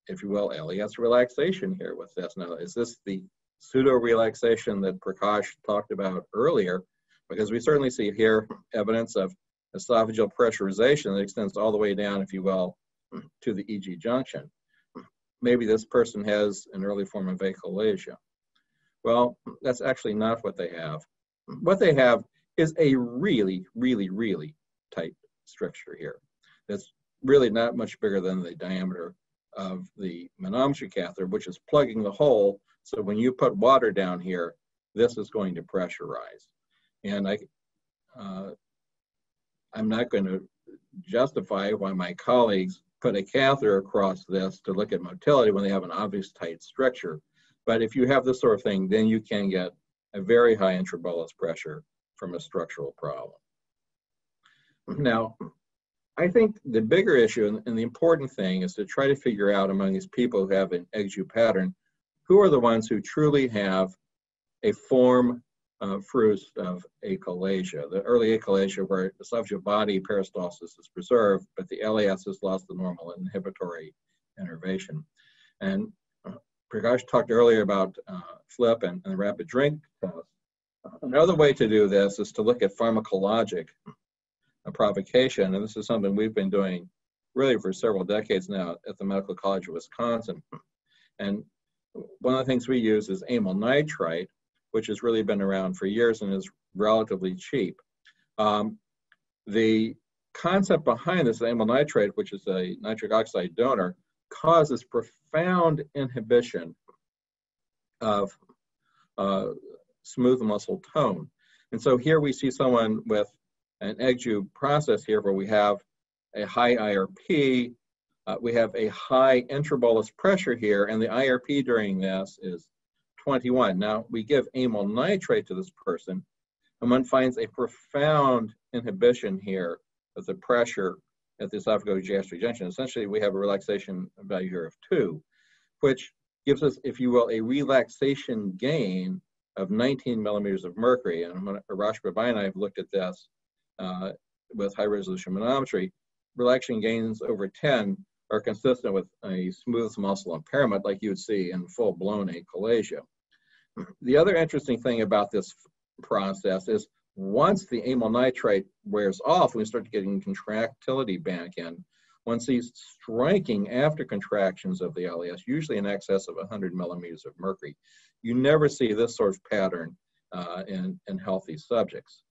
if you will, LES relaxation here with this. Now, is this the pseudo-relaxation that Prakash talked about earlier? Because we certainly see here evidence of esophageal pressurization that extends all the way down, if you will, to the EG junction. Maybe this person has an early form of achalasia. Well, that's actually not what they have. What they have is a really, really, really tight stricture here. That's really not much bigger than the diameter of the menometry catheter, which is plugging the hole. So when you put water down here, this is going to pressurize. And I'm not going to justify why my colleagues put a catheter across this to look at motility when they have an obvious tight stricture. But if you have this sort of thing, then you can get a very high intrabullous pressure from a structural problem. Now, I think the bigger issue and the important thing is to try to figure out among these people who have an EGJOO pattern, who are the ones who truly have a form fruit of achalasia, the early achalasia where the esophageal body peristalsis is preserved, but the LAS has lost the normal inhibitory innervation. And Prakash talked earlier about FLIP and the rapid drink test. Another way to do this is to look at pharmacologic provocation, and this is something we've been doing really for several decades now at the Medical College of Wisconsin. And one of the things we use is amyl nitrite, which has really been around for years and is relatively cheap. The concept behind this amyl nitrite, which is a nitric oxide donor, causes profound inhibition of smooth muscle tone. And so here we see someone with an EGJOO process here where we have a high IRP, we have a high intrabullous pressure here, and the IRP during this is 21. Now we give amyl nitrate to this person, and one finds a profound inhibition here of the pressure at the esophagogastric junction. Essentially, we have a relaxation value here of 2, which gives us, if you will, a relaxation gain of 19 millimeters of mercury. And Arash Babayi and I have looked at this with high resolution manometry. Relaxation gains over 10 are consistent with a smooth muscle impairment like you would see in full blown achalasia. The other interesting thing about this process is once the amyl nitrite wears off, we start getting contractility back in. One sees striking after contractions of the LES, usually in excess of 100 millimeters of mercury. You never see this sort of pattern in healthy subjects.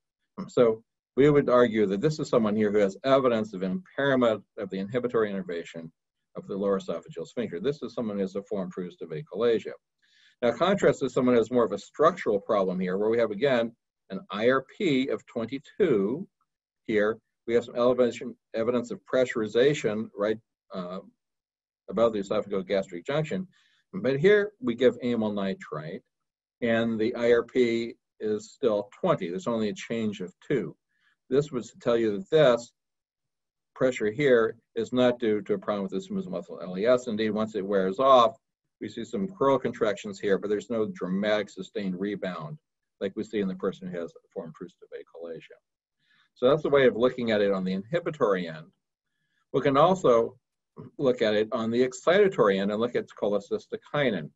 So we would argue that this is someone here who has evidence of impairment of the inhibitory innervation of the lower esophageal sphincter. This is someone who has a form produced of achalasia. Now contrast to someone who has more of a structural problem here, where we have again an IRP of 22 here. We have some evidence of pressurization right above the esophagogastric junction. But here we give amyl nitrite, and the IRP is still 20. There's only a change of 2. This would tell you that this pressure here is not due to a problem with the smooth muscle LES. Indeed, once it wears off, we see some curl contractions here, but there's no dramatic sustained rebound like we see in the person who has a form produced of achalasia. So that's a way of looking at it on the inhibitory end. We can also look at it on the excitatory end and look at cholecystokinin.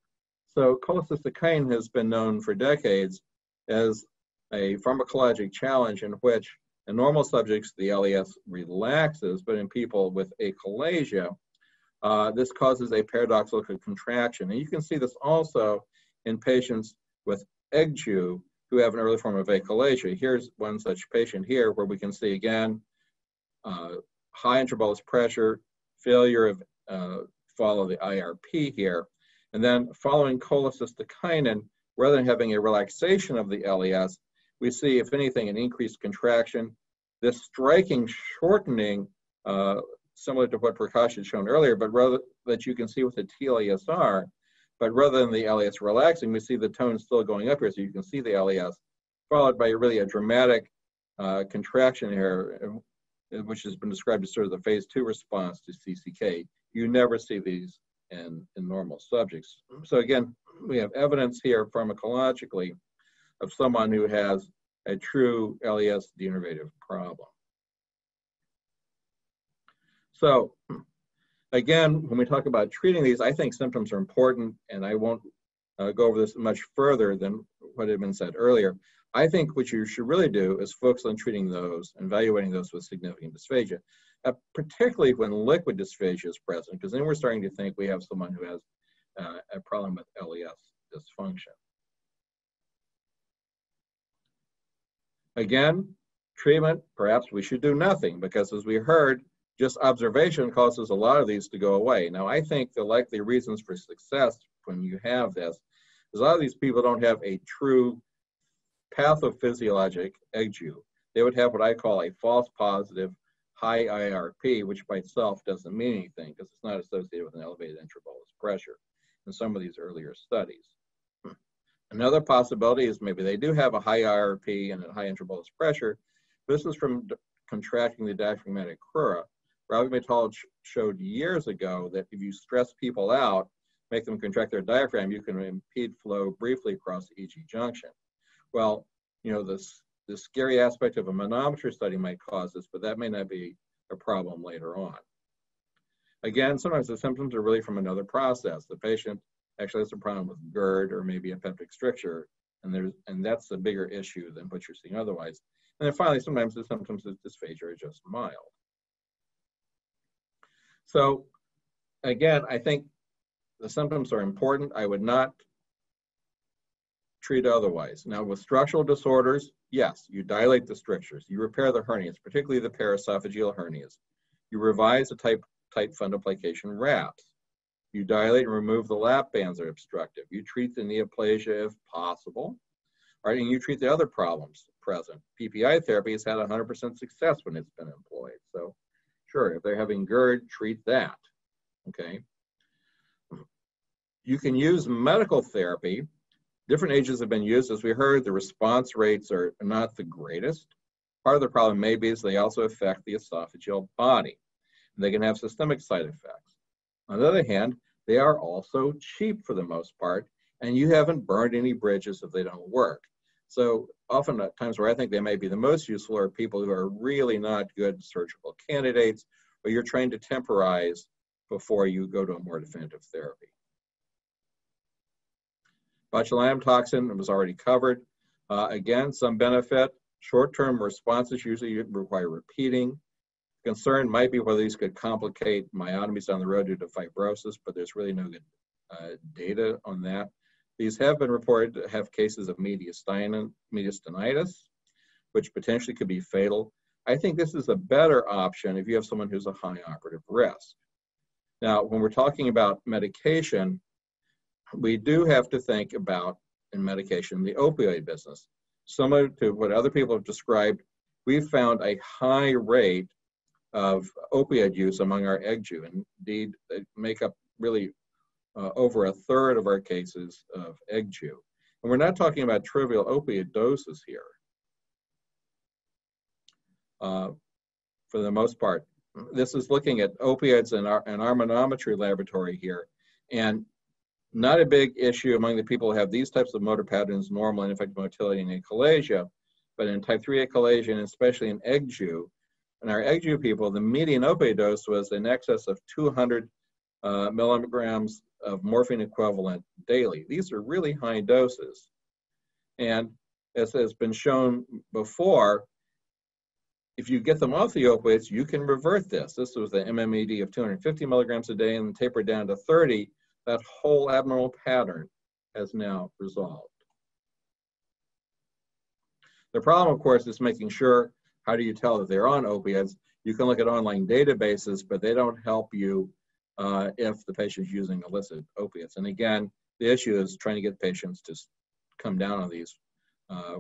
So cholecystokinin has been known for decades as a pharmacologic challenge in which in normal subjects, the LES relaxes, but in people with achalasia, this causes a paradoxical contraction. And you can see this also in patients with EGJOO who have an early form of achalasia. Here's one such patient here where we can see again, high intrabolus pressure, failure of follow the IRP here. And then following cholecystokinin, rather than having a relaxation of the LES, we see, if anything, an increased contraction. This striking shortening, similar to what Prakash had shown earlier, but rather that you can see with the TLESR, but rather than the LES relaxing, we see the tone still going up here, so you can see the LES, followed by really a dramatic contraction here, which has been described as sort of the phase 2 response to CCK. You never see these in normal subjects. So again, we have evidence here pharmacologically of someone who has a true LES denervative problem. So again, when we talk about treating these, I think symptoms are important, and I won't go over this much further than what had been said earlier. I think what you should really do is focus on treating those, evaluating those with significant dysphagia, particularly when liquid dysphagia is present, because then we're starting to think we have someone who has a problem with LES dysfunction. Again, treatment, perhaps we should do nothing, because as we heard, just observation causes a lot of these to go away. Now, I think the likely reasons for success when you have this is a lot of these people don't have a true pathophysiologic EGJOO. They would have what I call a false positive high IRP, which by itself doesn't mean anything because it's not associated with an elevated intrabolus pressure in some of these earlier studies. Another possibility is maybe they do have a high IRP and a high intrabolus pressure. This is from contracting the diaphragmatic crura. Ravi Mittal showed years ago that if you stress people out, make them contract their diaphragm, you can impede flow briefly across the EG junction. Well, you know, the scary aspect of a manometer study might cause this, but that may not be a problem later on. Again, sometimes the symptoms are really from another process. The patient actually has a problem with GERD or maybe a peptic stricture, and that's the bigger issue than what you're seeing otherwise. And then finally, sometimes the symptoms of dysphagia are just mild. So again, I think the symptoms are important. I would not treat otherwise. Now with structural disorders, yes, you dilate the strictures, you repair the hernias, particularly the paraesophageal hernias. You revise the tight fundoplication wraps. You dilate and remove the lap bands that are obstructive. You treat the neoplasia if possible. All right, and you treat the other problems present. PPI therapy has had 100% success when it's been employed. So sure, if they're having GERD, treat that, okay? You can use medical therapy. Different agents have been used. As we heard, the response rates are not the greatest. Part of the problem may be is they also affect the esophageal body. They can have systemic side effects. On the other hand, they are also cheap for the most part, and you haven't burned any bridges if they don't work. So often at times where I think they may be the most useful are people who are really not good surgical candidates, or you're trying to temporize before you go to a more definitive therapy. Botulinum toxin was already covered. Again, some benefit. Short-term responses usually require repeating. Concern might be whether these could complicate myotomies down the road due to fibrosis, but there's really no good data on that. These have been reported to have cases of mediastinitis, which potentially could be fatal. I think this is a better option if you have someone who's a high operative risk. Now, when we're talking about medication, we do have to think about, in medication, the opioid business. Similar to what other people have described, we've found a high rate of opioid use among our EGJOO. Indeed, they make up really over a third of our cases of EGJOO. And we're not talking about trivial opioid doses here for the most part. This is looking at opioids in our manometry laboratory here, and not a big issue among the people who have these types of motor patterns, normal and affected motility and achalasia, but in type 3 achalasia, and especially in EGJOO, In our EGJOO people, the median opioid dose was in excess of 200 milligrams of morphine equivalent daily. These are really high doses. And as has been shown before, if you get them off the opioids, you can revert this. This was the MMED of 250 milligrams a day and tapered down to 30. That whole abnormal pattern has now resolved. The problem, of course, is making sure, how do you tell that they're on opioids? You can look at online databases, but they don't help you if the patient's using illicit opiates. And again, the issue is trying to get patients to come down on these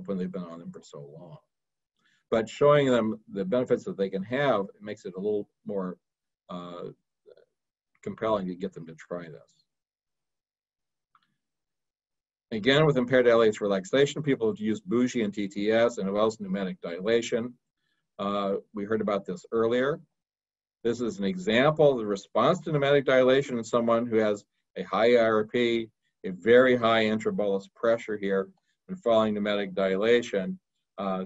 when they've been on them for so long. But showing them the benefits that they can have makes it a little more compelling to get them to try this. Again, with impaired LH relaxation, people have used bougie and TTS and Wells pneumatic dilation. We heard about this earlier. This is an example of the response to pneumatic dilation in someone who has a high IRP, a very high intrabolus pressure here, and following pneumatic dilation,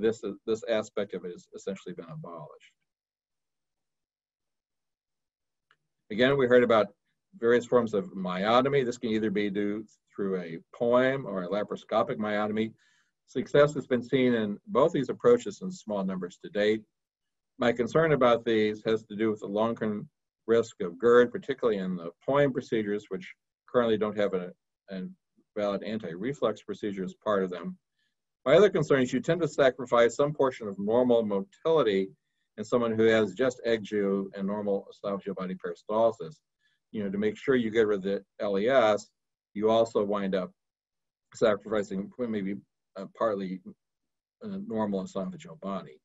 this aspect of it has essentially been abolished. Again, we heard about various forms of myotomy. This can either be due through a POEM or a laparoscopic myotomy. Success has been seen in both these approaches in small numbers to date. My concern about these has to do with the long-term risk of GERD, particularly in the POEM procedures, which currently don't have a valid anti-reflux procedure as part of them. My other concern is you tend to sacrifice some portion of normal motility in someone who has just EGJOO and normal esophageal body peristalsis. You know, to make sure you get rid of the LES, you also wind up sacrificing maybe partly normal esophageal body.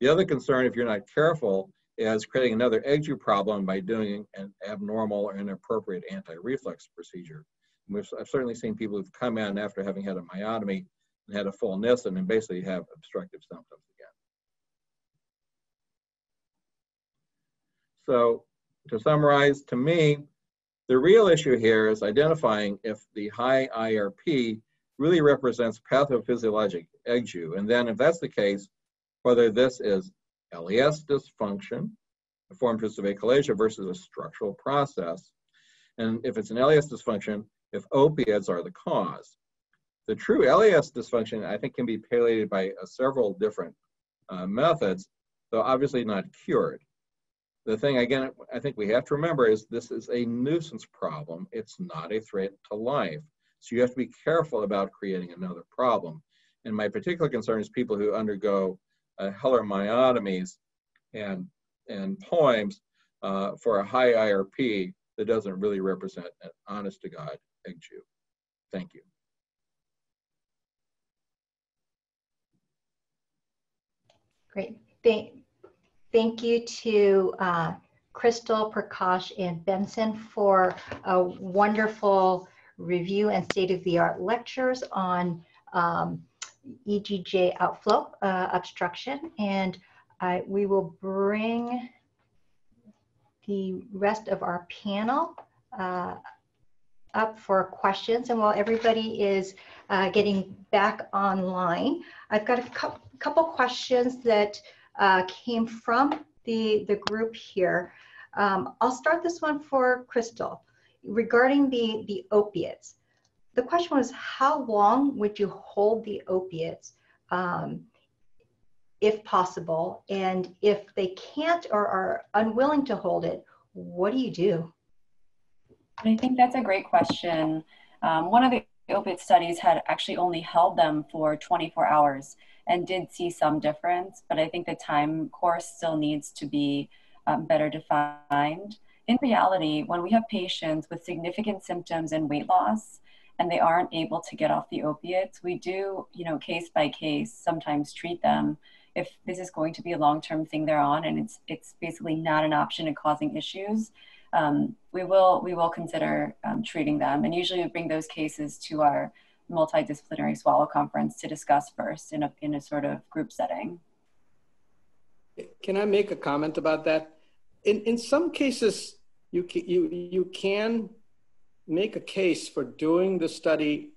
The other concern, if you're not careful, is creating another EGJOO problem by doing an abnormal or inappropriate anti-reflux procedure. I've certainly seen people who've come in after having had a myotomy and had a full Nissen and basically have obstructive symptoms again. So to summarize, to me, the real issue here is identifying if the high IRP really represents pathophysiologic EGJOO. And then if that's the case, whether this is LES dysfunction, a form of achalasia versus a structural process. And if it's an LES dysfunction, if opiates are the cause. The true LES dysfunction, I think, can be palliated by several different methods, though obviously not cured. The thing, again, I think we have to remember is this is a nuisance problem. It's not a threat to life. So you have to be careful about creating another problem. And my particular concern is people who undergo Heller myotomies and POEMs for a high IRP that doesn't really represent an honest-to-God EGJOO. Thank you. Great. Thank you to Kristle, Prakash, and Benson for a wonderful review and state-of-the-art lectures on EGJ outflow obstruction, and we will bring the rest of our panel up for questions. And while everybody is getting back online, I've got a couple questions that came from the group here. I'll start this one for Kristle. Regarding the opiates, the question was, how long would you hold the opiates if possible? And if they can't or are unwilling to hold it, what do you do? I think that's a great question. One of the opiate studies had actually only held them for 24 hours and did see some difference, but I think the time course still needs to be better defined. In reality, when we have patients with significant symptoms and weight loss, and they aren't able to get off the opiates, we do, you know, case by case, sometimes treat them if this is going to be a long-term thing they're on, and it's basically not an option and causing issues. We will consider treating them, and usually we bring those cases to our multidisciplinary swallow conference to discuss first in a sort of group setting. Can I make a comment about that? In some cases, you can make a case for doing the study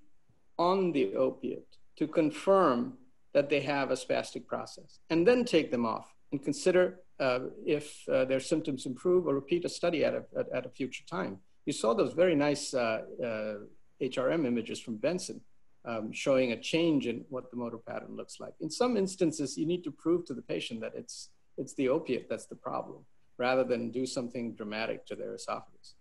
on the opiate to confirm that they have a spastic process and then take them off. and consider if their symptoms improve or repeat a study at a future time. You saw those very nice HRM images from Benson showing a change in what the motor pattern looks like. In some instances, you need to prove to the patient that it's the opiate that's the problem, rather than do something dramatic to their esophagus.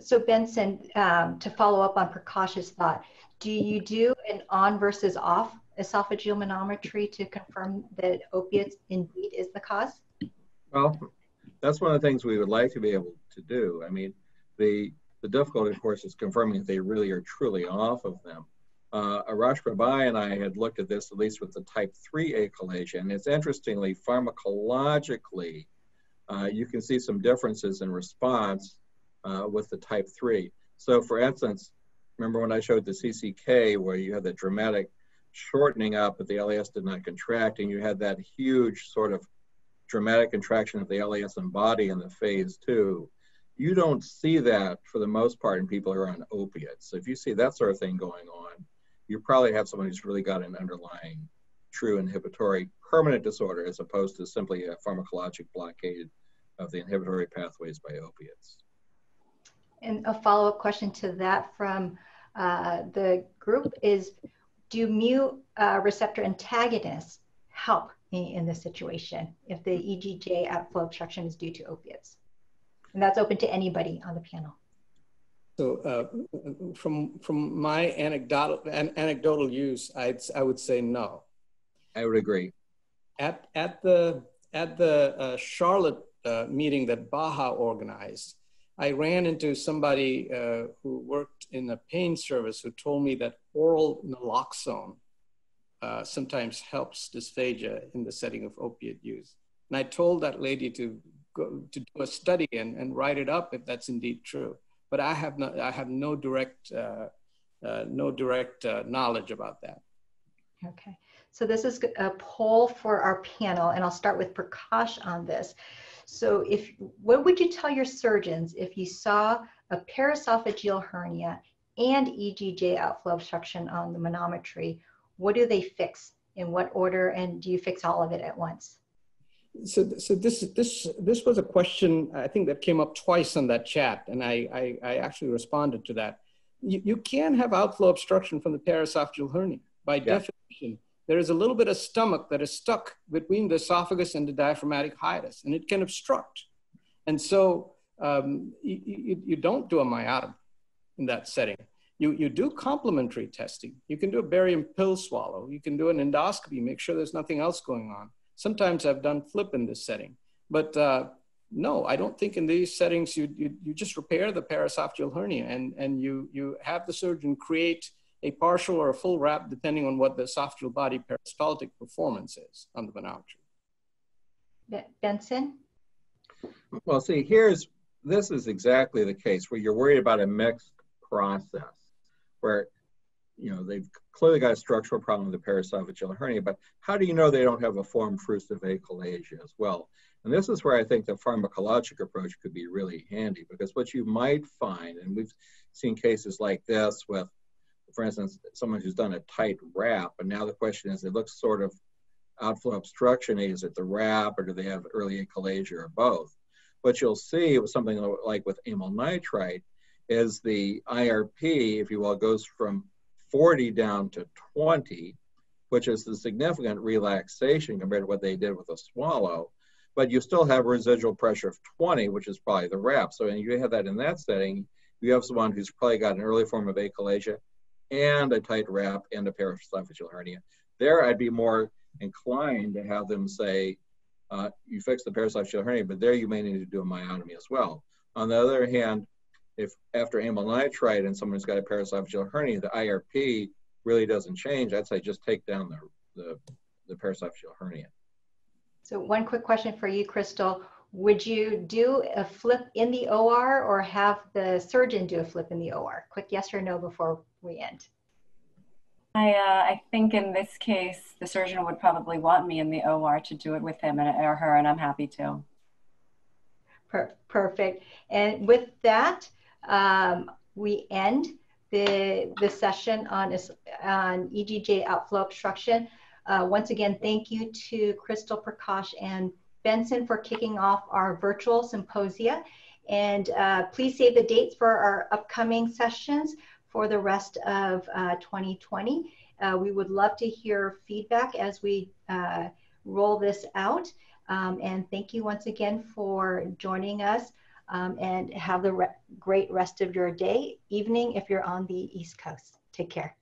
So Benson, to follow up on Prakash's thought, do you do an on versus off esophageal manometry to confirm that opiates indeed is the cause? Well, that's one of the things we would like to be able to do. I mean, the difficulty, of course, is confirming that they really are truly off of them. Arash Babayi and I had looked at this, at least with the type 3 achalasia, and it's interestingly, pharmacologically, you can see some differences in response with the type 3. So for instance, remember when I showed the CCK where you had that dramatic shortening up, but the LAS did not contract, and you had that huge sort of dramatic contraction of the LAS and body in the phase 2. You don't see that for the most part in people who are on opiates. So if you see that sort of thing going on, you probably have someone who's really got an underlying true inhibitory permanent disorder as opposed to simply a pharmacologic blockade of the inhibitory pathways by opiates. And a follow-up question to that from the group is, do mu receptor antagonists help me in this situation if the EGJ outflow obstruction is due to opiates? And that's open to anybody on the panel. So from my anecdotal use, I would say no. I would agree. At the Charlotte meeting that Baha organized, I ran into somebody who worked in the pain service who told me that oral naloxone sometimes helps dysphagia in the setting of opiate use. And I told that lady to do a study and write it up if that's indeed true. But I have no direct knowledge about that. Okay, so this is a poll for our panel, and I'll start with Prakash on this. So what would you tell your surgeons if you saw a paraesophageal hernia and EGJ outflow obstruction on the manometry? What do they fix? In what order? And do you fix all of it at once? So this was a question, I think, that came up twice on that chat, and I actually responded to that. You can have outflow obstruction from the paraesophageal hernia. By definition, there is a little bit of stomach that is stuck between the esophagus and the diaphragmatic hiatus, and it can obstruct. And so you don't do a myotomy in that setting. You do complementary testing. You can do a barium pill swallow. You can do an endoscopy, make sure there's nothing else going on. Sometimes I've done FLIP in this setting, but no, I don't think in these settings you just repair the paraesophageal hernia and you have the surgeon create a partial or a full wrap depending on what the esophageal body peristaltic performance is on the manometry. Benson? Well, see, this is exactly the case where you're worried about a mixed process where they've clearly got a structural problem with the paraesophageal hernia, but how do you know they don't have a form frusive achalasia as well? And this is where I think the pharmacologic approach could be really handy, because what you might find, and we've seen cases like this with, for instance, someone who's done a tight wrap, and now the question is, it looks sort of outflow obstruction, is it the wrap, or do they have early achalasia, or both? What you'll see with something like with amyl nitrite is the IRP, if you will, goes from 40 down to 20, which is the significant relaxation compared to what they did with a swallow, but you still have residual pressure of 20, which is probably the wrap. So when you have that in that setting, you have someone who's probably got an early form of achalasia and a tight wrap and a paraesophageal hernia. There, I'd be more inclined to have them say, you fix the paraesophageal hernia, but there you may need to do a myotomy as well. On the other hand, if after amyl nitrite and someone's got a paraesophageal hernia, the IRP really doesn't change, I'd say just take down the paraesophageal hernia. So one quick question for you, Kristle. Would you do a flip in the OR or have the surgeon do a flip in the OR? Quick yes or no before we end. I think in this case, the surgeon would probably want me in the OR to do it with him or her, and I'm happy to. Perfect. And with that, we end the session on EGJ outflow obstruction. Once again, thank you to Kristle, Prakash, and Benson for kicking off our virtual symposia. And please save the dates for our upcoming sessions for the rest of 2020. We would love to hear feedback as we roll this out. And thank you once again for joining us, and have the great rest of your day, evening if you're on the East Coast. Take care.